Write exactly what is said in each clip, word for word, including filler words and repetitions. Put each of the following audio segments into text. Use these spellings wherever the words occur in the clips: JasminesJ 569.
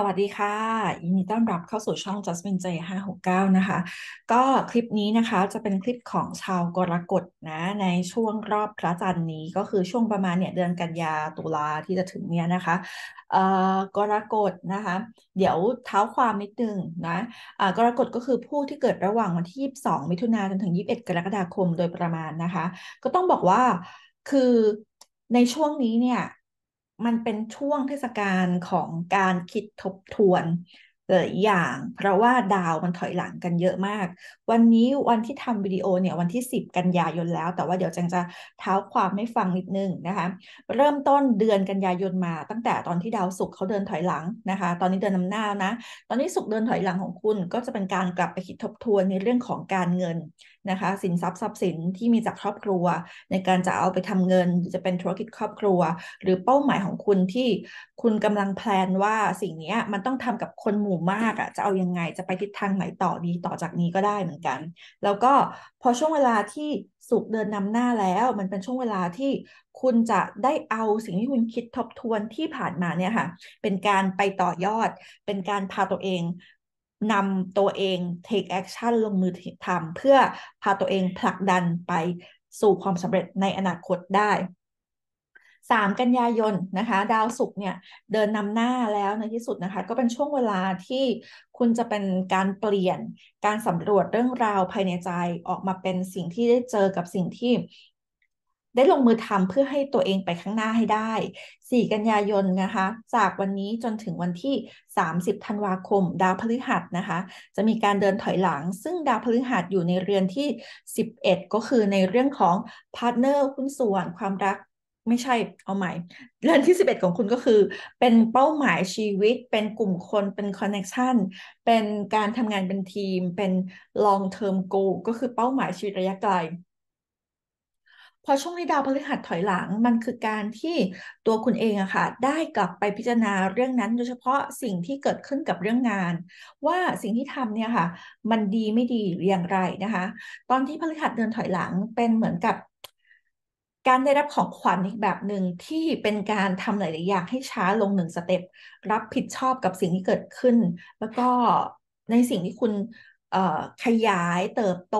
สวัสดีค่ะยินดีต้อนรับเข้าสู่ช่อง Jasmine เจ ห้าหกเก้า นะคะ ก็คลิปนี้นะคะจะเป็นคลิปของชาวกรกฎนะในช่วงรอบพระจันทร์นี้ก็คือช่วงประมาณเนี่ยเดือนกันยาตุลาที่จะถึงเนี่ยนะคะเอ่อกรกฎนะคะเดี๋ยวเท้าความนิดนึงนะเอ่อกรกฎก็คือผู้ที่เกิดระหว่างวันที่ยี่สิบสองมิถุนายนจนถึงยี่สิบเอ็ดกรกฎาคมโดยประมาณนะคะก็ต้องบอกว่าคือในช่วงนี้เนี่ยมันเป็นช่วงเทศกาลของการคิดทบทวนหลายอย่างเพราะว่าดาวมันถอยหลังกันเยอะมากวันนี้วันที่ทำวิดีโอเนี่ยวันที่สิบกันยายนแล้วแต่ว่าเดี๋ยวจังจะเท้าความให้ฟังนิดนึงนะคะเริ่มต้นเดือนกันยายนมาตั้งแต่ตอนที่ดาวศุกร์เขาเดินถอยหลังนะคะตอนนี้เดินนำหน้านะตอนนี้ศุกร์เดินถอยหลังของคุณก็จะเป็นการกลับไปคิดทบทวนในเรื่องของการเงินนะคะสินทรัพย์ทรัพย์สินที่มีจากครอบครัวในการจะเอาไปทำเงินจะเป็นธุรกิจครอบครัวหรือเป้าหมายของคุณที่คุณกำลังแพลนว่าสิ่งนี้มันต้องทำกับคนหมู่มากอะจะเอายังไงจะไปทิศทางไหนต่อดีต่อจากนี้ก็ได้เหมือนกันแล้วก็พอช่วงเวลาที่สุขเดินนำหน้าแล้วมันเป็นช่วงเวลาที่คุณจะได้เอาสิ่งที่คุณคิดทบทวนที่ผ่านมาเนี่ยค่ะเป็นการไปต่อยอดเป็นการพาตัวเองนำตัวเอง take action ลงมือทำเพื่อพาตัวเองผลักดันไปสู่ความสำเร็จในอนาคตได้สามกันยายนนะคะดาวศุกร์เนี่ยเดินนำหน้าแล้วในที่สุดนะคะก็เป็นช่วงเวลาที่คุณจะเป็นการเปลี่ยนการสำรวจเรื่องราวภายในใจออกมาเป็นสิ่งที่ได้เจอกับสิ่งที่ได้ลงมือทำเพื่อให้ตัวเองไปข้างหน้าให้ได้สี่กันยายนนะคะจากวันนี้จนถึงวันที่สามสิบธันวาคมดาวพฤหัสนะคะจะมีการเดินถอยหลังซึ่งดาวพฤหัสอยู่ในเรือนที่สิบเอ็ดก็คือในเรื่องของพาร์ทเนอร์หุ้นส่วนความรักไม่ใช่เอาใหม่เรื่องที่สิบเอ็ดของคุณก็คือเป็นเป้าหมายชีวิตเป็นกลุ่มคนเป็นคอนเน็กชันเป็นการทำงานเป็นทีมเป็น long term goal ก็คือเป้าหมายชีวิตระยะไกลพอช่วงที่ดาวพฤหัสถอยหลังมันคือการที่ตัวคุณเองอะค่ะได้กลับไปพิจารณาเรื่องนั้นโดยเฉพาะสิ่งที่เกิดขึ้นกับเรื่องงานว่าสิ่งที่ทำเนี่ยค่ะมันดีไม่ดีหรืออย่างไรนะคะตอนที่พฤหัสเดินถอยหลังเป็นเหมือนกับการได้รับของขวัญอีกแบบหนึ่งที่เป็นการทำหลายๆอย่างให้ช้าลงหนึ่งสเต็ปรับผิดชอบกับสิ่งที่เกิดขึ้นแล้วก็ในสิ่งที่คุณขยายเติบโต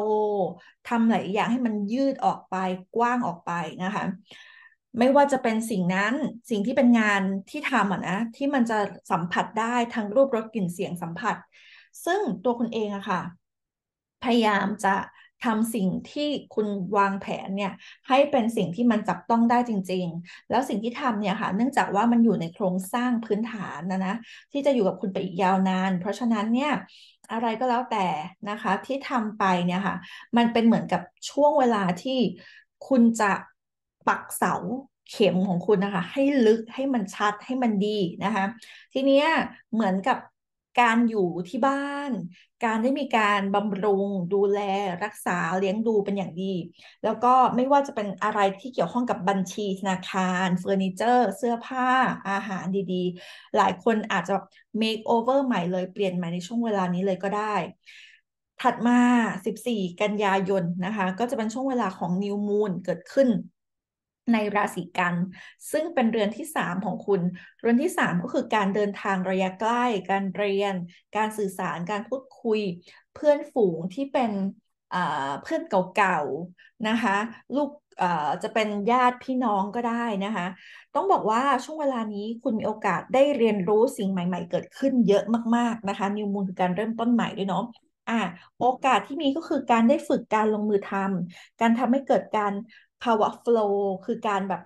ทำหลายอย่างให้มันยืดออกไปกว้างออกไปนะคะไม่ว่าจะเป็นสิ่งนั้นสิ่งที่เป็นงานที่ทำอ่ะนะที่มันจะสัมผัสได้ทางรูปรสกลิ่นเสียงสัมผัสซึ่งตัวคุณเองอะค่ะพยายามจะทำสิ่งที่คุณวางแผนเนี่ยให้เป็นสิ่งที่มันจับต้องได้จริงๆแล้วสิ่งที่ทำเนี่ยค่ะเนื่องจากว่ามันอยู่ในโครงสร้างพื้นฐานนะนะที่จะอยู่กับคุณไปอีกยาวนานเพราะฉะนั้นเนี่ยอะไรก็แล้วแต่นะคะที่ทำไปเนี่ยค่ะมันเป็นเหมือนกับช่วงเวลาที่คุณจะปักเสาเข็มของคุณนะคะให้ลึกให้มันชัดให้มันดีนะคะทีนี้เหมือนกับการอยู่ที่บ้านการได้มีการบำรุงดูแลรักษาเลี้ยงดูเป็นอย่างดีแล้วก็ไม่ว่าจะเป็นอะไรที่เกี่ยวข้องกับบัญชีธนาคารเฟอร์นิเจอร์เสื้อผ้าอาหารดีๆหลายคนอาจจะ make over ใหม่เลยเปลี่ยนใหม่ในช่วงเวลานี้เลยก็ได้ถัดมาสิบสี่กันยายนนะคะก็จะเป็นช่วงเวลาของ New Moon เกิดขึ้นในราศีกันซึ่งเป็นเรือนที่สามของคุณเรือนที่สามก็คือการเดินทางระยะใกล้การเรียนการสื่อสารการพูดคุยเพื่อนฝูงที่เป็นเพื่อนเก่าๆนะคะลูกจะเป็นญาติพี่น้องก็ได้นะคะต้องบอกว่าช่วงเวลานี้คุณมีโอกาสได้เรียนรู้สิ่งใหม่ๆเกิดขึ้นเยอะมากๆนะคะนิวมูนคือการเริ่มต้นใหม่ด้วยเนาะอ่ะโอกาสที่มีก็คือการได้ฝึกการลงมือทำการทำให้เกิดการภาวะ flow คือการแบบ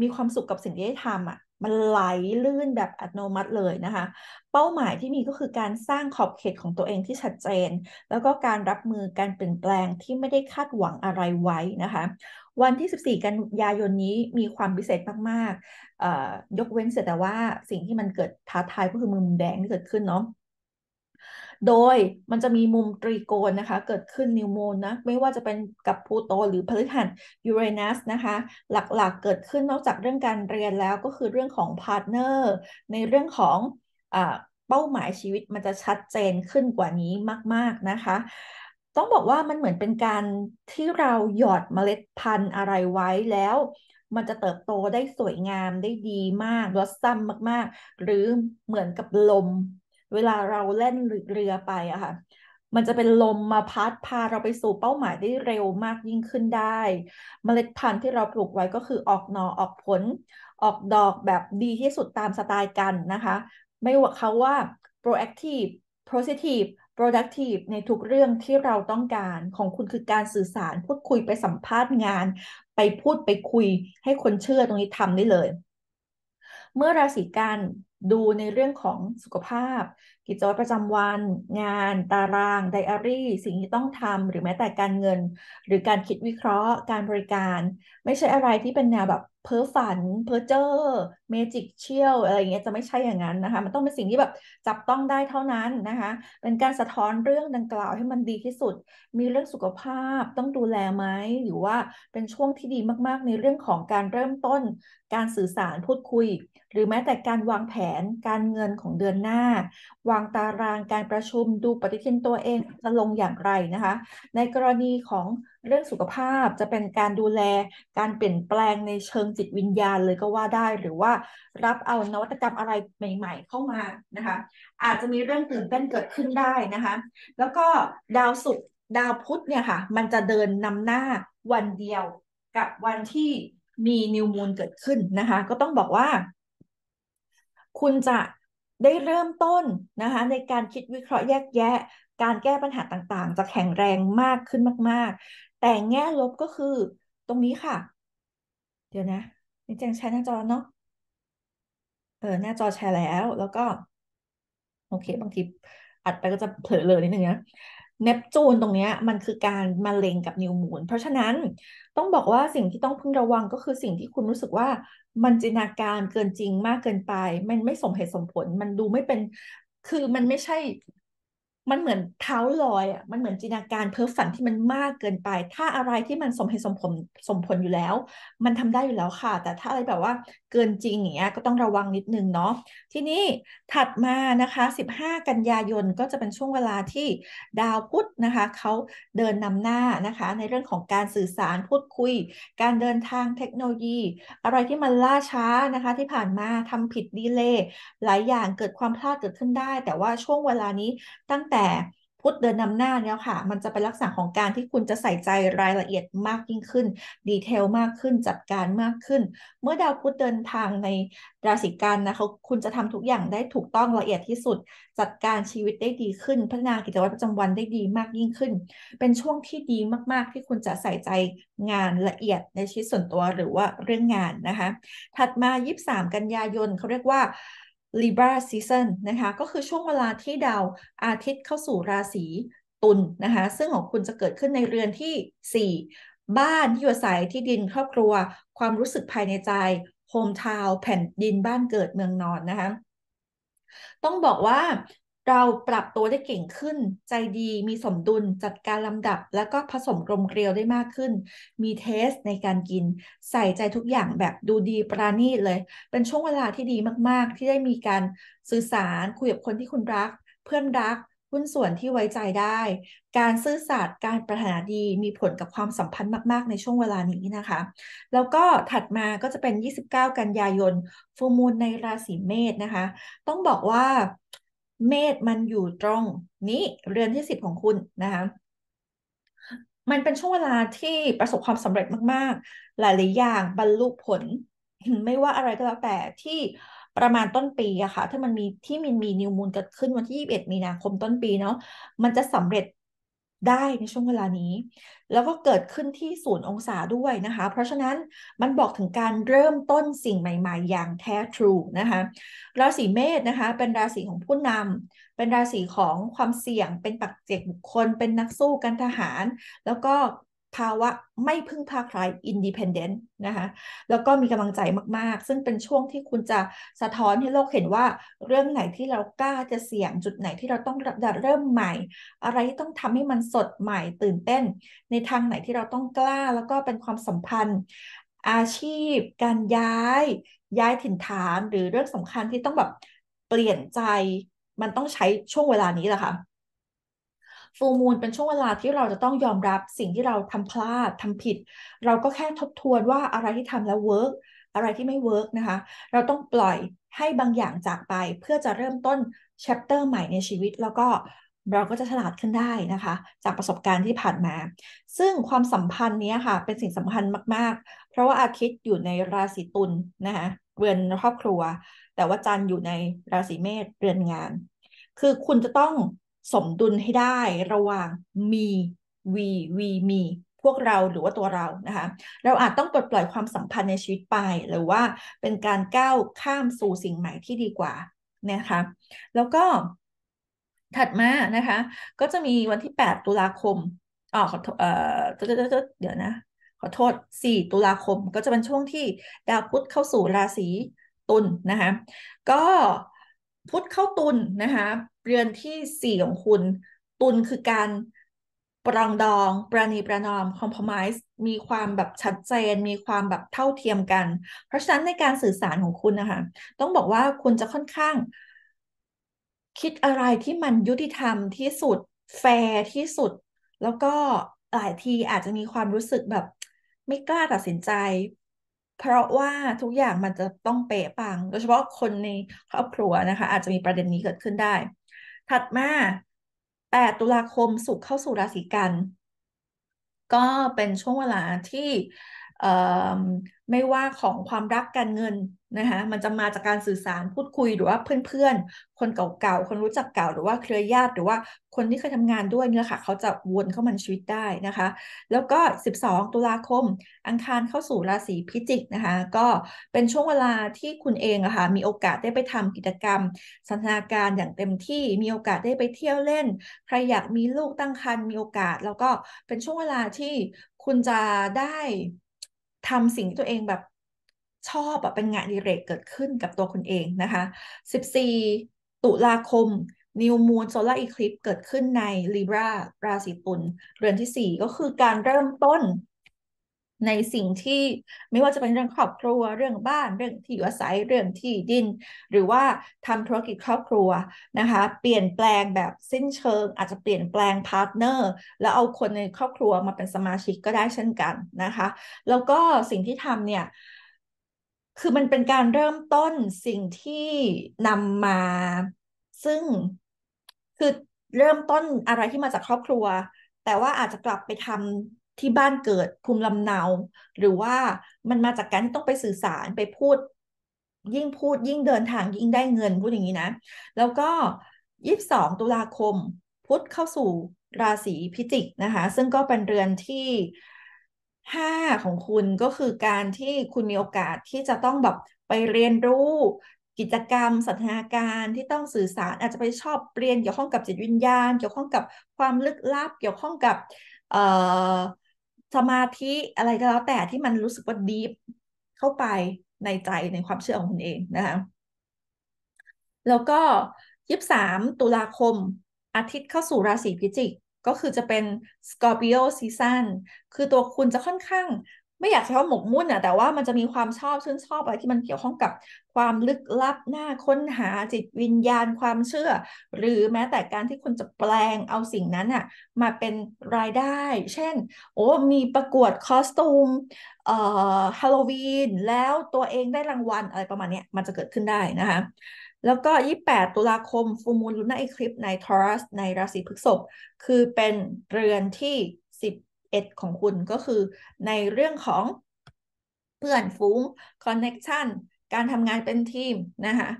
มีความสุขกับสิ่งที่ได้ทำอ่ะมันไหลลื่นแบบอัตโนมัติเลยนะคะเป้าหมายที่มีก็คือการสร้างขอบเขตของตัวเองที่ชัดเจนแล้วก็การรับมือการเปลี่ยนแปลงที่ไม่ได้คาดหวังอะไรไว้นะคะวันที่สิบสี่กันยายนนี้มีความพิเศษมากๆยกเว้นเสียแต่ว่าสิ่งที่มันเกิดท้าทายก็คือมุมแดงที่เกิดขึ้นเนาะโดยมันจะมีมุมตรีโกณนะคะเกิดขึ้นนิวโมนนะไม่ว่าจะเป็นกับพลูโตหรือพฤหัสยูเรนัสนะคะหลักๆเกิดขึ้นนอกจากเรื่องการเรียนแล้วก็คือเรื่องของพาร์ทเนอร์ในเรื่องของอ่าเป้าหมายชีวิตมันจะชัดเจนขึ้นกว่านี้มากๆนะคะต้องบอกว่ามันเหมือนเป็นการที่เราหยอดเมล็ดพันธุ์อะไรไว้แล้ว มันจะเติบโตได้สวยงามได้ดีมากบลัสซัมมากๆหรือเหมือนกับลมเวลาเราเล่นเรือไปอะค่ะมันจะเป็นลมมาพัดพาเราไปสู่เป้าหมายได้เร็วมากยิ่งขึ้นได้เมล็ดพันธุ์ที่เราปลูกไว้ก็คือออกหน่อออกผลออกดอกแบบดีที่สุดตามสไตล์กันนะคะไม่ว่าเขาว่า proactive positive productive ในทุกเรื่องที่เราต้องการของคุณคือการสื่อสารพูดคุยไปสัมภาษณ์งานไปพูดไปคุยให้คนเชื่อตรงนี้ทำได้เลยเมื่อราศีกันดูในเรื่องของสุขภาพกิจวัตรประจำวันงานตารางไดอารี่สิ่งที่ต้องทำหรือแม้แต่การเงินหรือการคิดวิเคราะห์การบริการไม่ใช่อะไรที่เป็นแนวแบบเพ้อฝันเพ้อเจ้อเมจิกเชี่ยวอะไรอย่างเงี้ยจะไม่ใช่อย่างนั้นนะคะมันต้องเป็นสิ่งที่แบบจับต้องได้เท่านั้นนะคะเป็นการสะท้อนเรื่องดังกล่าวให้มันดีที่สุดมีเรื่องสุขภาพต้องดูแลไหมหรือว่าเป็นช่วงที่ดีมากๆในเรื่องของการเริ่มต้นการสื่อสารพูดคุยหรือแม้แต่การวางแผนการเงินของเดือนหน้าวางตารางการประชุมดูปฏิทินตัวเองจะลงอย่างไรนะคะในกรณีของเรื่องสุขภาพจะเป็นการดูแลการเปลี่ยนแปลงในเชิงจิตวิญญาณเลยก็ว่าได้หรือว่ารับเอานวัตกรรมอะไรใหม่ๆเข้ามานะคะอาจจะมีเรื่องตื่นเต้นเกิดขึ้นได้นะคะแล้วก็ดาวศุกร์ดาวพุธเนี่ยค่ะมันจะเดินนำหน้าวันเดียวกับวันที่มีนิวมูนเกิดขึ้นนะคะก็ต้องบอกว่าคุณจะได้เริ่มต้นนะคะในการคิดวิเคราะห์แยกแยะการแก้ปัญหาต่างๆจะแข็งแรงมากขึ้นมากๆแต่แง่ลบก็คือตรงนี้ค่ะเดี๋ยวนะนี่แจงแชร์หน้าจอเนาะเออหน้าจอแชร์แล้วแล้วก็โอเคบางทีอัดไปก็จะเผลอเลยนิดนึงนะเนปจูนตรงนี้มันคือการมาเล็งกับนิวมูนเพราะฉะนั้นต้องบอกว่าสิ่งที่ต้องพึงระวังก็คือสิ่งที่คุณรู้สึกว่ามันจินตนาการเกินจริงมากเกินไปมันไม่สมเหตุสมผลมันดูไม่เป็นคือมันไม่ใช่มันเหมือนเท้าลอยอ่ะมันเหมือนจินตนาการเพ้อฝันที่มันมากเกินไปถ้าอะไรที่มันสมเหตุสมผลสมผลอยู่แล้วมันทำได้อยู่แล้วค่ะแต่ถ้าอะไรแบบว่าเกินจริงอย่างเงี้ยก็ต้องระวังนิดนึงเนาะทีนี้ถัดมานะคะสิบห้ากันยายนก็จะเป็นช่วงเวลาที่ดาวพุธนะคะเขาเดินนำหน้านะคะในเรื่องของการสื่อสารพูดคุยการเดินทางเทคโนโลยีอะไรที่มันล่าช้านะคะที่ผ่านมาทำผิดดีเลย์หลายอย่างเกิดความพลาดเกิดขึ้นได้แต่ว่าช่วงเวลานี้ตั้งแต่แต่พุธเดินนำหน้าแล้วค่ะมันจะเป็นลักษณะของการที่คุณจะใส่ใจรายละเอียดมากยิ่งขึ้นดีเทลมากขึ้นจัดการมากขึ้นเมื่อดาวพุธเดินทางในราศีกันนะคะคุณจะทำทุกอย่างได้ถูกต้องละเอียดที่สุดจัดการชีวิตได้ดีขึ้นพัฒนากิจวัตรประจำวันได้ดีมากยิ่งขึ้นเป็นช่วงที่ดีมากๆที่คุณจะใส่ใจงานละเอียดในชีวิตส่วนตัวหรือว่าเรื่องงานนะคะถัดมายี่สิบสามกันยายนเขาเรียกว่าLibra season นะคะก็คือช่วงเวลาที่ดาวอาทิตย์เข้าสู่ราศีตุล นะคะซึ่งของคุณจะเกิดขึ้นในเรือนที่สี่บ้านที่อยู่อาศัยที่ดินครอบครัวความรู้สึกภายในใจโฮมทาวน์แผ่นดินบ้านเกิดเมืองนอนนะคะต้องบอกว่าเราปรับตัวได้เก่งขึ้นใจดีมีสมดุลจัดการลำดับแล้วก็ผสมกลมเกลียวได้มากขึ้นมีเทสในการกินใส่ใจทุกอย่างแบบดูดีปราณีตเลยเป็นช่วงเวลาที่ดีมากๆที่ได้มีการสื่อสารคุยกับคนที่คุณรักเพื่อนรักหุ้นส่วนที่ไว้ใจได้การซื่อสัตย์การปรารถนาดีมีผลกับความสัมพันธ์มากๆในช่วงเวลานี้นะคะแล้วก็ถัดมาก็จะเป็นยี่สิบเก้ากันยายนฟูลมูนในราศีเมษนะคะต้องบอกว่าเมษมันอยู่ตรงนี้เรือนที่สิบของคุณนะคะมันเป็นช่วงเวลาที่ประสบความสำเร็จมากๆหลายๆอย่างบรรลุผลไม่ว่าอะไรก็แล้วแต่ที่ประมาณต้นปีอะค่ะถ้ามันมีที่มันมีนิวมูนเกิดขึ้นวันที่ยี่สิบเอ็ดมีนาคมต้นปีเนาะมันจะสำเร็จได้ในช่วงเวลานี้แล้วก็เกิดขึ้นที่ศูนย์องศาด้วยนะคะเพราะฉะนั้นมันบอกถึงการเริ่มต้นสิ่งใหม่ๆอย่างแท้ทรูนะคะราศีเมษนะคะเป็นราศีของผู้นำเป็นราศีของความเสี่ยงเป็นปัจเจกบุคคลเป็นนักสู้การทหารแล้วก็ภาวะไม่พึ่งพาใคร อินดิเพนเดนต์ นะคะแล้วก็มีกำลังใจมากๆซึ่งเป็นช่วงที่คุณจะสะท้อนให้โลกเห็นว่าเรื่องไหนที่เรากล้าจะเสี่ยงจุดไหนที่เราต้องเริ่มใหม่อะไรที่ต้องทำให้มันสดใหม่ตื่นเต้นในทางไหนที่เราต้องกล้าแล้วก็เป็นความสัมพันธ์อาชีพการย้ายย้ายถิ่นฐานหรือเรื่องสำคัญที่ต้องแบบเปลี่ยนใจมันต้องใช้ช่วงเวลานี้แหละค่ะ ฟูลมูนเป็นช่วงเวลาที่เราจะต้องยอมรับสิ่งที่เราทำพลาดทำผิดเราก็แค่ทบทวนว่าอะไรที่ทำแล้วเวิร์กอะไรที่ไม่เวิร์กนะคะเราต้องปล่อยให้บางอย่างจากไปเพื่อจะเริ่มต้นแชปเตอร์ใหม่ในชีวิตแล้วก็เราก็จะฉลาดขึ้นได้นะคะจากประสบการณ์ที่ผ่านมาซึ่งความสัมพันธ์นี้ค่ะเป็นสิ่งสำคัญมากๆเพราะว่าอาทิตย์อยู่ในราศีตุลนะคะเรือนครอบครัวแต่ว่าจันทร์อยู่ในราศีเมษเรือนงานคือคุณจะต้องสมดุลให้ได้ระหว่างมีวีวีมีพวกเราหรือว่าตัวเรานะคะเราอาจต้องปลดปล่อยความสัมพันธ์ในชีวิตไปหรือว่าเป็นการก้าวข้ามสู่สิ่งใหม่ที่ดีกว่านะคะแล้วก็ถัดมานะคะก็จะมีวันที่แปดตุลาคมอ๋อขอเอ่อเดี๋ยวนะขอโทษสี่ตุลาคมก็จะเป็นช่วงที่ดาวพุธเข้าสู่ราศีตุลนะคะก็พุธเข้าตุลนะคะเรือนที่สี่ของคุณตุลคือการปรองดองประนีประนอม compromise มีความแบบชัดเจนมีความแบบเท่าเทียมกันเพราะฉะนั้นในการสื่อสารของคุณนะคะต้องบอกว่าคุณจะค่อนข้างคิดอะไรที่มันยุติธรรมที่สุดแฟร์ที่สุดแล้วก็หลายทีอาจจะมีความรู้สึกแบบไม่กล้าตัดสินใจเพราะว่าทุกอย่างมันจะต้องเป๊ะปังโดยเฉพาะคนในครอบครัวนะคะอาจจะมีประเด็นนี้เกิดขึ้นได้ถัดมาแปดตุลาคมศุกร์เข้าสู่ราศีกันก็เป็นช่วงเวลาที่ไม่ว่าของความรักการเงินนะคะมันจะมาจากการสื่อสารพูดคุยหรือว่าเพื่อนๆคนเก่าๆคนรู้จักเก่าหรือว่าเครือญาติหรือว่าคนที่เคยทำงานด้วยเนี่ยค่ะเขาจะวนเข้ามาในชีวิตได้นะคะแล้วก็สิบสองตุลาคมอังคารเข้าสู่ราศีพิจิกนะคะก็เป็นช่วงเวลาที่คุณเองอะค่ะมีโอกาสได้ไปทำกิจกรรมสันทนาการอย่างเต็มที่มีโอกาสได้ไปเที่ยวเล่นใครอยากมีลูกตั้งครรภ์มีโอกาสแล้วก็เป็นช่วงเวลาที่คุณจะได้ทำสิ่งที่ตัวเองแบบชอบแบบเป็นงานอดิเรกเกิดขึ้นกับตัวคุณเองนะคะสิบสี่ตุลาคม New Moon Solar Eclipse เกิดขึ้นใน Libra ราศีตุลเรือนที่สี่ก็คือการเริ่มต้นในสิ่งที่ไม่ว่าจะเป็นเรื่องครอบครัวเรื่องบ้านเรื่องที่อยู่อาศัยเรื่องที่ดินหรือว่าทำธุรกิจครอบครัวนะคะเปลี่ยนแปลงแบบสิ้นเชิงอาจจะเปลี่ยนแปลงพาร์ทเนอร์แล้วเอาคนในครอบครัวมาเป็นสมาชิกก็ได้เช่นกันนะคะแล้วก็สิ่งที่ทำเนี่ยคือมันเป็นการเริ่มต้นสิ่งที่นำมาซึ่งคือเริ่มต้นอะไรที่มาจากครอบครัวแต่ว่าอาจจะกลับไปทำที่บ้านเกิดภูมิลำเนาหรือว่ามันมาจากการที่ต้องไปสื่อสารไปพูดยิ่งพูดยิ่งเดินทางยิ่งได้เงินพูดอย่างนี้นะแล้วก็ยี่สิบสองตุลาคมพุธเข้าสู่ราศีพิจิกนะคะซึ่งก็เป็นเรือนที่ห้าของคุณก็คือการที่คุณมีโอกาสที่จะต้องแบบไปเรียนรู้กิจกรรมสันทนาการที่ต้องสื่อสารอาจจะไปชอบเรียนเกี่ยวข้องกับจิตวิญญาณเกี่ยวข้องกับความลึกลับเกี่ยวข้องกับเอ่อสมาธิอะไรก็แล้วแต่ที่มันรู้สึกว่าดีฟเข้าไปในใจในความเชื่อของคุณเองนะคะแล้วก็ยี่สิบสามตุลาคมอาทิตย์เข้าสู่ราศีพิจิกก็คือจะเป็น Scorpio Season คือตัวคุณจะค่อนข้างไม่อยากใช้คำว่าหมกมุ่นอะแต่ว่ามันจะมีความชอบชื่นชอบอะไรที่มันเกี่ยวข้องกับความลึกลับน่าค้นหาจิตวิญญาณความเชื่อหรือแม้แต่การที่คุณจะแปลงเอาสิ่งนั้นอะมาเป็นรายได้เช่นโอ้มีประกวดคอสตูมเอ่อฮาโลวีนแล้วตัวเองได้รางวัลอะไรประมาณนี้มันจะเกิดขึ้นได้นะคะแล้วก็ยี่สิบแปดตุลาคมฟูลมูนลูน่าอีคลิปในทอรัสในราศีพฤษภคือเป็นเรือนที่สิบของคุณก็คือในเรื่องของเพื่อนฝูงคอนเนคชันการทำงานเป็นทีมนะคะ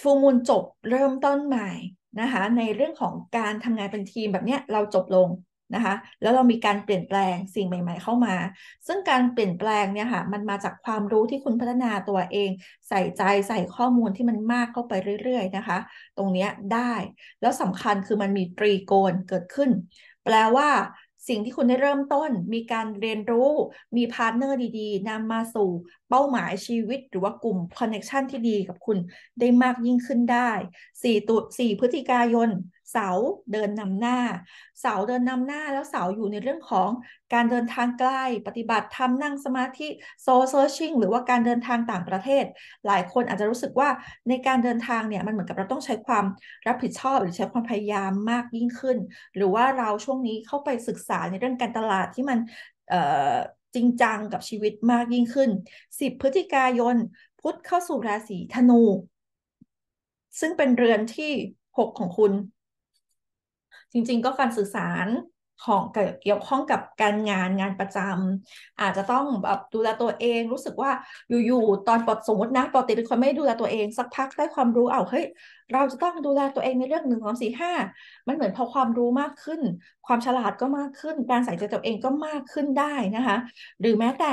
ฟูลมูนจบเริ่มต้นใหม่นะคะในเรื่องของการทำงานเป็นทีมแบบเนี้ยเราจบลงนะคะแล้วเรามีการเปลี่ยนแปลงสิ่งใหม่ๆเข้ามาซึ่งการเปลี่ยนแปลงเนี่ยค่ะมันมาจากความรู้ที่คุณพัฒนาตัวเองใส่ใจใส่ข้อมูลที่มันมากเข้าไปเรื่อยๆนะคะตรงเนี้ยได้แล้วสำคัญคือมันมีตรีโกณเกิดขึ้นแปลว่าสิ่งที่คุณได้เริ่มต้นมีการเรียนรู้มีพาร์ทเนอร์ดีๆนำมาสู่เป้าหมายชีวิตหรือว่ากลุ่มคอนเนคชันที่ดีกับคุณได้มากยิ่งขึ้นได้สี่ตุลาคมพฤศจิกายน เสาเดินนำหน้าเสาเดินนำหน้าแล้วเสาอยู่ในเรื่องของการเดินทางไกลปฏิบัติธรรมนั่งสมาธิโซเซอร์ชิ่งหรือว่าการเดินทางต่างประเทศหลายคนอาจจะรู้สึกว่าในการเดินทางเนี่ยมันเหมือนกับเราต้องใช้ความรับผิดชอบหรือใช้ความพยายามมากยิ่งขึ้นหรือว่าเราช่วงนี้เข้าไปศึกษาในเรื่องการตลาดที่มันจริงจังกับชีวิตมากยิ่งขึ้นสิบพฤศจิกายนพุธเข้าสู่ราศีธนูซึ่งเป็นเรือนที่หกของคุณจริงๆก็การสื่อสารของเกี่ยวข้องกับการงานงานประจำอาจจะต้องแบบดูแลตัวเองรู้สึกว่าอยู่ๆตอนปลดสมมตินะปกติเป็นคนไม่ดูแลตัวเองสักพักได้ความรู้เอาเฮ้ยเราจะต้องดูแลตัวเองในเรื่องหนึ่งสองสี่ห้ามันเหมือนพอความรู้มากขึ้นความฉลาดก็มากขึ้นการใส่ใจตัวเองก็มากขึ้นได้นะคะหรือแม้แต่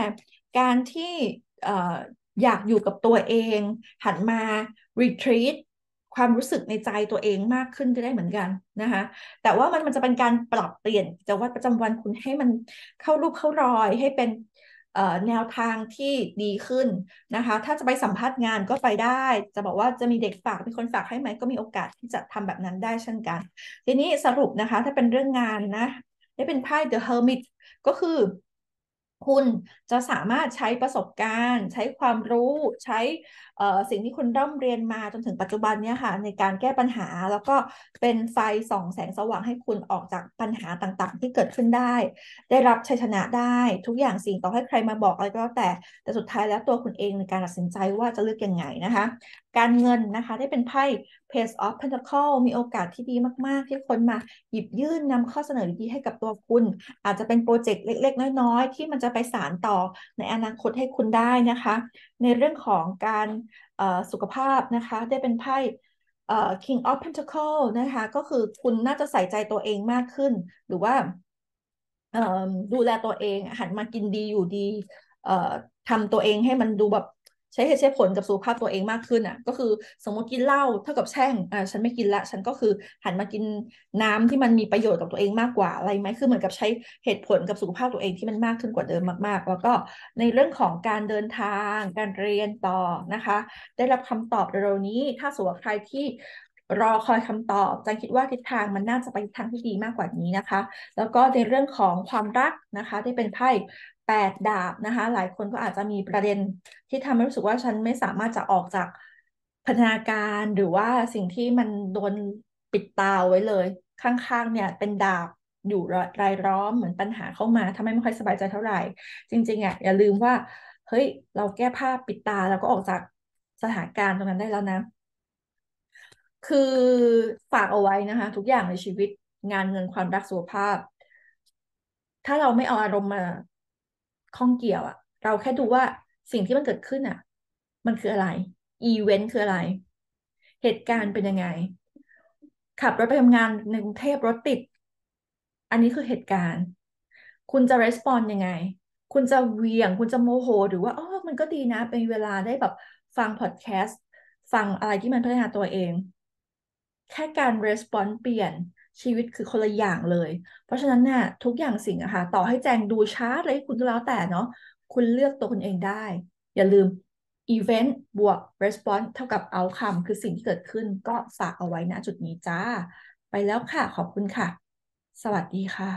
การที่เอ่ออยากอยู่กับตัวเองหันมารีทรีตความรู้สึกในใจตัวเองมากขึ้นก็ได้เหมือนกันนะคะแต่ว่ามันมันจะเป็นการปรับเปลี่ยนกิจวัตรประจำวันคุณให้มันเข้ารูปเข้ารอยให้เป็นแนวทางที่ดีขึ้นนะคะถ้าจะไปสัมภาษณ์งานก็ไปได้จะบอกว่าจะมีเด็กฝากมีคนฝากให้ไหมก็มีโอกาสที่จะทำแบบนั้นได้เช่นกันทีนี้สรุปนะคะถ้าเป็นเรื่องงานนะได้เป็นไพ่ The Hermit ก็คือคุณจะสามารถใช้ประสบการณ์ใช้ความรู้ใช้สิ่งที่คุณร่ำเรียนมาจนถึงปัจจุบันเนี่ยค่ะในการแก้ปัญหาแล้วก็เป็นไฟส่องแสงสว่างให้คุณออกจากปัญหาต่างๆที่เกิดขึ้นได้ได้รับชัยชนะได้ทุกอย่างสิ่งต่อให้ใครมาบอกอะไรก็แล้วแต่แต่สุดท้ายแล้วตัวคุณเองในการตัดสินใจว่าจะเลือกยังไงนะคะการเงินนะคะได้เป็นไพ่ Page of Pentacles มีโอกาสที่ดีมากๆที่คนมาหยิบยื่นนำข้อเสนอดีๆให้กับตัวคุณอาจจะเป็นโปรเจกต์เล็กๆน้อยๆที่มันจะไปสานต่อในอนาคตให้คุณได้นะคะในเรื่องของการสุขภาพนะคะได้เป็นไพ่ King of Pentacles นะคะก็คือคุณน่าจะใส่ใจตัวเองมากขึ้นหรือว่าดูแลตัวเองหันมากินดีอยู่ดีทำตัวเองให้มันดูแบบใช้เหตุใช้ผลกับสุขภาพตัวเองมากขึ้นอ่ะก็คือสมมติกินเหล้าเท่ากับแช่งอ่าฉันไม่กินละฉันก็คือหันมากินน้ำที่มันมีประโยชน์กับตัวเองมากกว่าอะไรไหมคือเหมือนกับใช้เหตุผลกับสุขภาพตัวเองที่มันมากขึ้นกว่าเดิมมากๆแล้วก็ในเรื่องของการเดินทางการเรียนต่อนะคะได้รับคำตอบเร็วๆนี้ถ้าสมมติใครที่รอคอยคำตอบจังคิดว่าทิศทางมันน่าจะไปทางที่ดีมากกว่านี้นะคะแล้วก็ในเรื่องของความรักนะคะได้เป็นไพ่แปดดาบนะคะหลายคนก็อาจจะมีประเด็นที่ทำให้รู้สึกว่าฉันไม่สามารถจะออกจากพัฒนาการหรือว่าสิ่งที่มันโดนปิดตาไว้เลยข้างๆเนี่ยเป็นดาบอยู่รายล้อมเหมือนปัญหาเข้ามาทำให้ไม่ค่อยสบายใจเท่าไหร่จริงๆอ่ะอย่าลืมว่าเฮ้ยเราแก้ผ้าปิดตาแล้วก็ออกจากสถานการณ์ตรงนั้นได้แล้วนะคือฝากเอาไว้นะคะทุกอย่างในชีวิตงานเงินความรักสุขภาพถ้าเราไม่เอาอารมณ์มาข้องเกี่ยวอะเราแค่ดูว่าสิ่งที่มันเกิดขึ้นอะมันคืออะไรอีเวนต์คืออะไรเหตุการณ์เป็นยังไงขับรถไปทำงานในกรุงเทพรถติดอันนี้คือเหตุการณ์คุณจะรีสปอนส์ยังไงคุณจะเหวี่ยงคุณจะโมโหหรือว่าอ๋อมันก็ดีนะเป็นเวลาได้แบบฟังพอดแคสต์ฟังอะไรที่มันพัฒนาตัวเองแค่การรีสปอนส์เปลี่ยนชีวิตคือคนละอย่างเลยเพราะฉะนั้นเนี่ยทุกอย่างสิ่งอะค่ะต่อให้แจงดูช้าเลยคุณก็แล้วแต่เนาะคุณเลือกตัวคุณเองได้อย่าลืม Event บวก Response เท่ากับ Outcome คือสิ่งที่เกิดขึ้นก็ฝากเอาไว้ณจุดนี้จ้าไปแล้วค่ะขอบคุณค่ะสวัสดีค่ะ